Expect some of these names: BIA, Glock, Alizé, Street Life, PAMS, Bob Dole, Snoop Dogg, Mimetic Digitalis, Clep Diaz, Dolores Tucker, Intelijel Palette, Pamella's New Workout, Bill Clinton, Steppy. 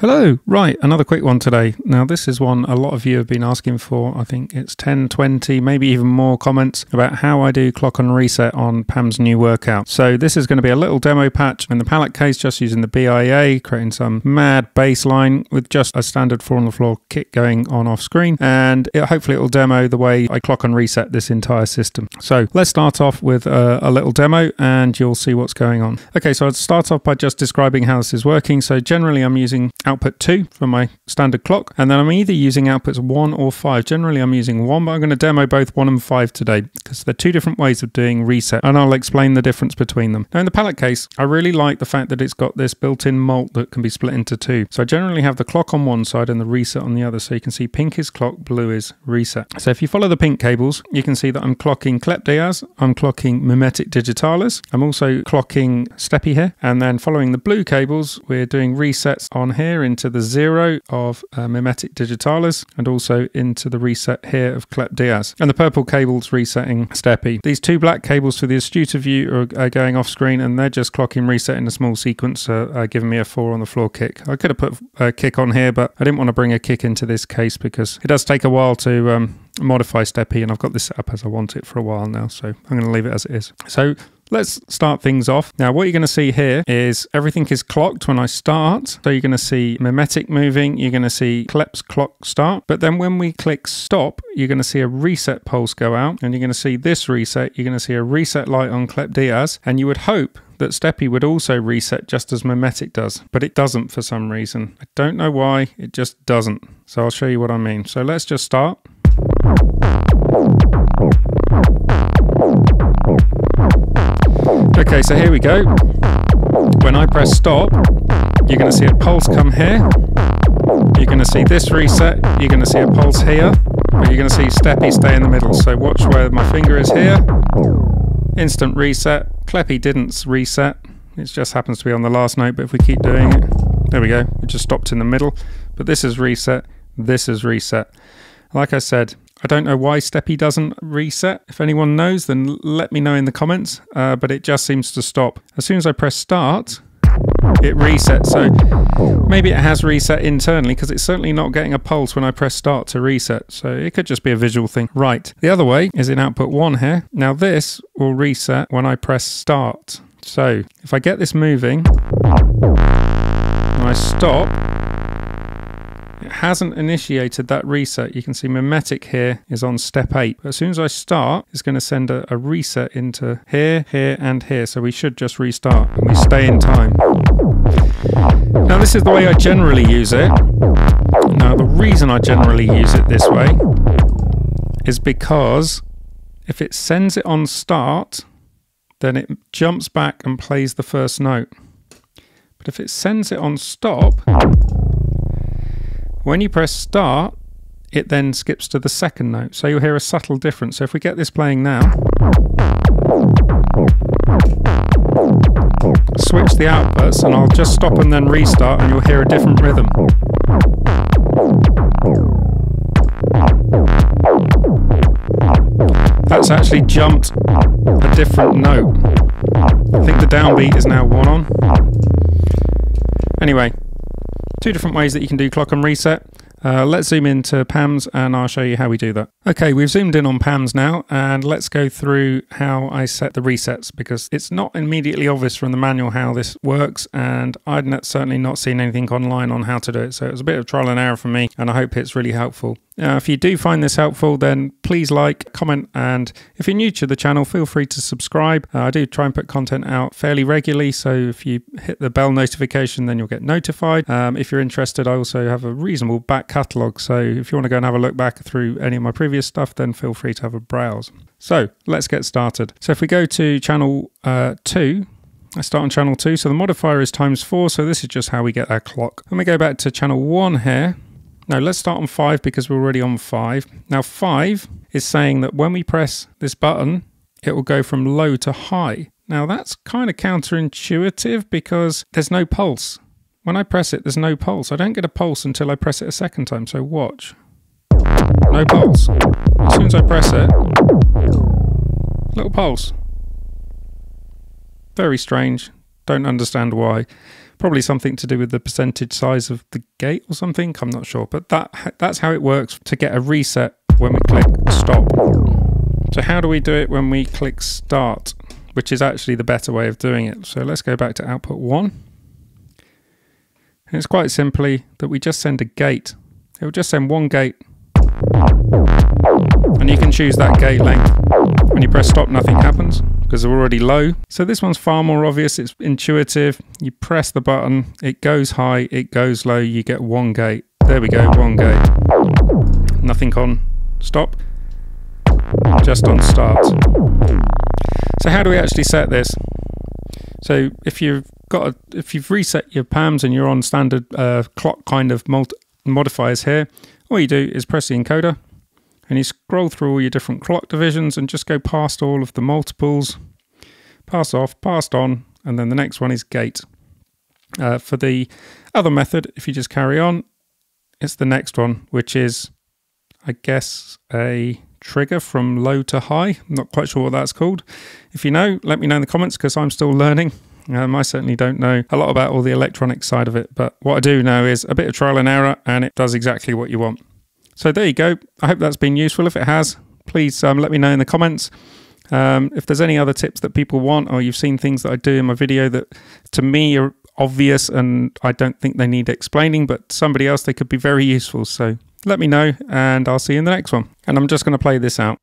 Hello, right, another quick one today. Now this is one a lot of you have been asking for. I think it's 10, 20, maybe even more comments about how I do clock and reset on Pamella's New Workout. So this is going to be a little demo patch in the pallet case, just using the BIA, creating some mad baseline with just a standard four on the floor kick going on off screen. And hopefully it'll demo the way I clock and reset this entire system. So let's start off with a little demo and you'll see what's going on. Okay, so I'll start off by just describing how this is working. So generally I'm using output 2 for my standard clock, and then I'm either using outputs 1 or 5. Generally I'm using 1, but I'm going to demo both 1 and 5 today because they're two different ways of doing reset, and I'll explain the difference between them. Now in the pallet case, I really like the fact that it's got this built-in mult that can be split into two. So I generally have the clock on one side and the reset on the other, so you can see pink is clock, blue is reset. So if you follow the pink cables, you can see that I'm clocking Clep Diaz, I'm clocking Mimetic Digitalis, I'm also clocking Steppy here, and then following the blue cables, we're doing resets on here into the 0 of Mimetic Digitalis and also into the reset here of Clep Diaz. And the purple cable's resetting Steppy. These two black cables for the astute of you are going off screen, and they're just clocking reset in a small sequence, giving me a 4 on the floor kick. I could have put a kick on here, but I didn't want to bring a kick into this case because it does take a while to modify Steppy, and I've got this set up as I want it for a while now, so I'm going to leave it as it is. So let's start things off. Now what you're going to see here is everything is clocked when I start. So you're going to see Mimetic moving, you're going to see Clep's clock start, but then when we click stop, you're going to see a reset pulse go out, and you're going to see this reset, you're going to see a reset light on Clep Diaz, and you would hope that Steppy would also reset just as Mimetic does, but it doesn't for some reason. I don't know why, it just doesn't. So I'll show you what I mean. So let's just start. Okay, so here we go. When I press stop, you're going to see a pulse come here. You're going to see this reset. You're going to see a pulse here. But you're going to see Steppy stay in the middle. So watch where my finger is here. Instant reset. Cleppy didn't reset. It just happens to be on the last note, but if we keep doing it... There we go. We just stopped in the middle. But this is reset. This is reset. Like I said, I don't know why Steppy doesn't reset. If anyone knows, then let me know in the comments, but it just seems to stop. As soon as I press start, it resets. So maybe it has reset internally, because it's certainly not getting a pulse when I press start to reset. So it could just be a visual thing. Right, the other way is in output 1 here. Now this will reset when I press start. So if I get this moving and I stop, it hasn't initiated that reset. You can see Mimetic here is on step 8. But as soon as I start, it's going to send a reset into here, here, and here. So we should just restart and we stay in time. Now this is the way I generally use it. Now the reason I generally use it this way is because if it sends it on start, then it jumps back and plays the first note. But if it sends it on stop, when you press start, it then skips to the second note. So you'll hear a subtle difference. So if we get this playing now, switch the outputs, and I'll just stop and then restart, and you'll hear a different rhythm. That's actually jumped a different note. I think the downbeat is now 1 on. Anyway, two different ways that you can do clock and reset. Let's zoom into PAMS and I'll show you how we do that. Okay, we've zoomed in on PAMS now, and let's go through how I set the resets, because it's not immediately obvious from the manual how this works, and I'd certainly not seen anything online on how to do it, so it was a bit of trial and error for me, and I hope it's really helpful. Now, if you do find this helpful, then please like, comment, and if you're new to the channel, feel free to subscribe. I do try and put content out fairly regularly, so if you hit the bell notification, then you'll get notified. If you're interested, I also have a reasonable back catalogue, so if you want to go and have a look back through any of my previous stuff, then feel free to have a browse. So let's get started. So if we go to channel 2, I start on channel 2, so the modifier is ×4, so this is just how we get our clock. When we go back to channel 1 here, now let's start on 5 because we're already on 5. Now 5 is saying that when we press this button, it will go from low to high. Now that's kind of counterintuitive because there's no pulse. When I press it, there's no pulse. I don't get a pulse until I press it a second time, so watch. No pulse. As soon as I press it, little pulse. Very strange. Don't understand why. Probably something to do with the percentage size of the gate or something. I'm not sure, but that's how it works to get a reset when we click stop. So how do we do it when we click start, which is actually the better way of doing it? So let's go back to output 1. And it's quite simply that we just send a gate. It will just send one gate. And you can choose that gate length. When you press stop, nothing happens because they're already low. So this one's far more obvious. It's intuitive. You press the button, it goes high, it goes low, you get one gate. There we go, one gate. Nothing on stop, just on start. So how do we actually set this? So if you've reset your PAMs and you're on standard clock kind of modifiers here, all you do is press the encoder and you scroll through all your different clock divisions and just go past all of the multiples, pass off, passed on, and then the next one is gate. For the other method, if you just carry on, it's the next one, which is, I guess, a trigger from low to high. I'm not quite sure what that's called. If you know, let me know in the comments because I'm still learning. I certainly don't know a lot about all the electronic side of it, but what I do know is a bit of trial and error and it does exactly what you want. So there you go. I hope that's been useful. If it has, please let me know in the comments. If there's any other tips that people want, or you've seen things that I do in my video that to me are obvious and I don't think they need explaining, but to somebody else they could be very useful. So let me know and I'll see you in the next one. And I'm just going to play this out.